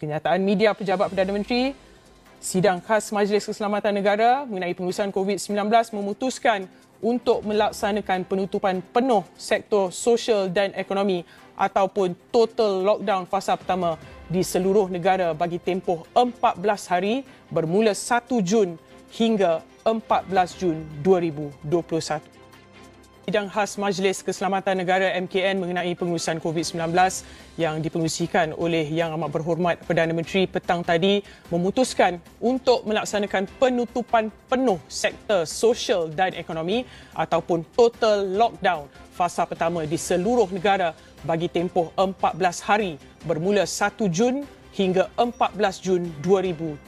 Kenyataan media pejabat Perdana Menteri, sidang khas Majlis Keselamatan Negara mengenai pengurusan COVID-19 memutuskan untuk melaksanakan penutupan penuh sektor sosial dan ekonomi ataupun total lockdown fasa pertama di seluruh negara bagi tempoh 14 hari bermula 1 Jun hingga 14 Jun 2021. Sidang khas Majlis Keselamatan Negara MKN mengenai pengurusan COVID-19 yang dipengerusikan oleh Yang Amat Berhormat Perdana Menteri petang tadi memutuskan untuk melaksanakan penutupan penuh sektor sosial dan ekonomi ataupun total lockdown fasa pertama di seluruh negara bagi tempoh 14 hari bermula 1 Jun hingga 14 Jun 2021.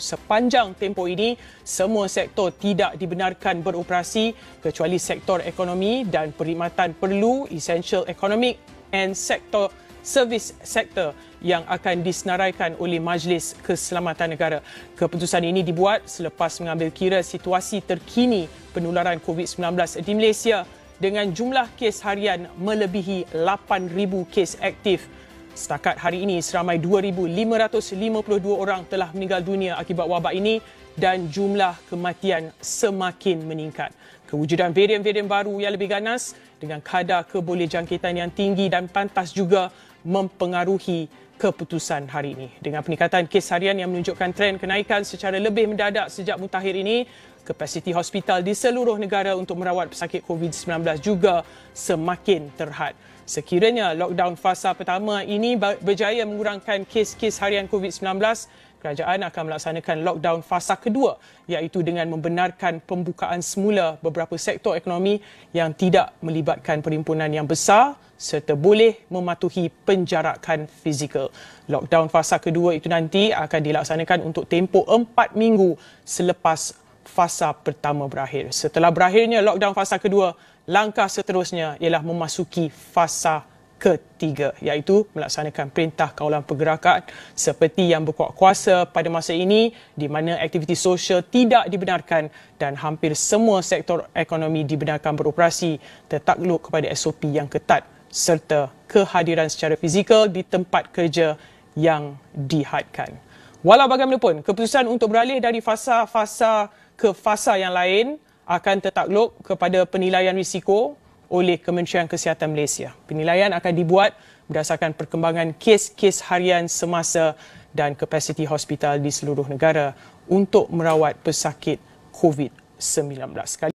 Sepanjang tempoh ini, semua sektor tidak dibenarkan beroperasi kecuali sektor ekonomi dan perkhidmatan perlu, essential economic and sektor servis sektor yang akan disenaraikan oleh Majlis Keselamatan Negara. Keputusan ini dibuat selepas mengambil kira situasi terkini penularan COVID-19 di Malaysia dengan jumlah kes harian melebihi 8,000 kes aktif. Setakat hari ini, seramai 2,552 orang telah meninggal dunia akibat wabak ini dan jumlah kematian semakin meningkat. Kewujudan varian-varian baru yang lebih ganas dengan kadar kebolehjangkitan yang tinggi dan pantas juga mempengaruhi keputusan hari ini. Dengan peningkatan kes harian yang menunjukkan tren kenaikan secara lebih mendadak sejak mutakhir ini, kapasiti hospital di seluruh negara untuk merawat pesakit COVID-19 juga semakin terhad. Sekiranya lockdown fasa pertama ini berjaya mengurangkan kes-kes harian COVID-19, kerajaan akan melaksanakan lockdown fasa kedua, iaitu dengan membenarkan pembukaan semula beberapa sektor ekonomi yang tidak melibatkan perhimpunan yang besar serta boleh mematuhi penjarakan fizikal. Lockdown fasa kedua itu nanti akan dilaksanakan untuk tempoh 4 minggu selepas fasa pertama berakhir. Setelah berakhirnya lockdown fasa kedua, langkah seterusnya ialah memasuki fasa ketiga, iaitu melaksanakan perintah kawalan pergerakan seperti yang berkuat kuasa pada masa ini, di mana aktiviti sosial tidak dibenarkan dan hampir semua sektor ekonomi dibenarkan beroperasi tertakluk kepada SOP yang ketat serta kehadiran secara fizikal di tempat kerja yang dihadkan. Walau bagaimanapun, keputusan untuk beralih dari fasa ke fasa yang lain akan tertakluk kepada penilaian risiko oleh Kementerian Kesihatan Malaysia. Penilaian akan dibuat berdasarkan perkembangan kes-kes harian semasa dan kapasiti hospital di seluruh negara untuk merawat pesakit COVID-19.